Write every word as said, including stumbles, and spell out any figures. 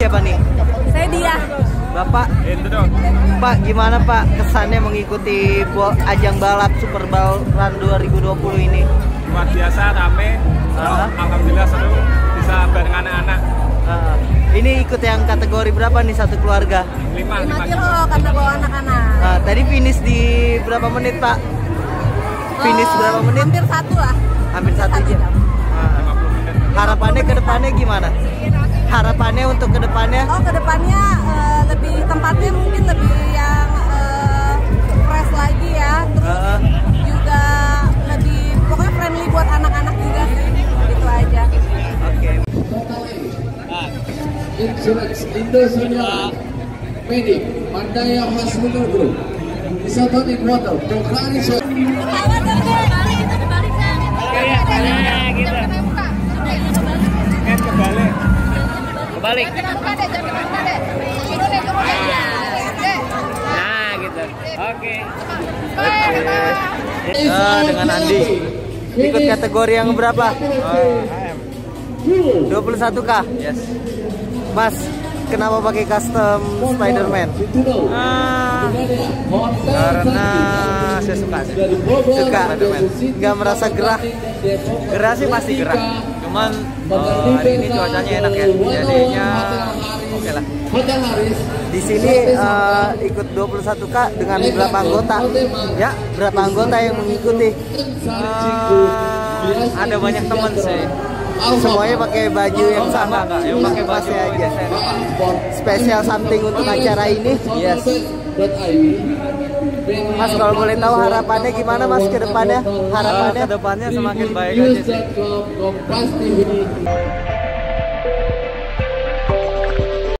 Siapa nih? Saya dia. Bapak, Pak, gimana Pak kesannya mengikuti ajang balap Superball Run dua ribu dua puluh ini? Luar biasa, rame. Uh-huh. Alhamdulillah seru bisa bareng anak-anak. Uh, ini ikut yang kategori berapa nih satu keluarga? Lima. Lima kilo kategori anak-anak. Uh, tadi finish di berapa menit Pak? Finish berapa menit? Hampir satu lah. Hampir satu jam. Uh, harapannya ke depannya gimana? Harapannya untuk kedepannya? Oh, kedepannya uh, lebih tempatnya mungkin lebih yang uh, fresh lagi ya, terus uh, juga lebih pokoknya friendly buat anak-anak juga sih, gitu aja. Oke. Insurance Indosunia, Medik, Mandaya Khas Menurut, Isotonik Motor, Pengklanisa. Balik. Nah, gitu. Oke. Okay. Nah, dengan Andi. Ikut kategori yang berapa? dua puluh satu K. Yes. Mas, kenapa pakai custom Spider-Man? Ah, karena saya suka sih. Suka Spider-Man. Gak merasa gerah. Gerah sih pasti gerah. Cuman uh, hari ini cuacanya enak ya, jadinya oke lah. Di sini uh, ikut dua puluh satu K dengan berapa anggota? Ya, berapa anggota yang mengikuti? Uh, ada banyak teman sih. Semuanya pakai baju yang sama, yang pakai baju aja. Spesial something untuk acara ini. Yes. Mas, kalau boleh tahu harapannya gimana Mas ke depannya? Harapannya uh, ke depannya semakin baik aja sih.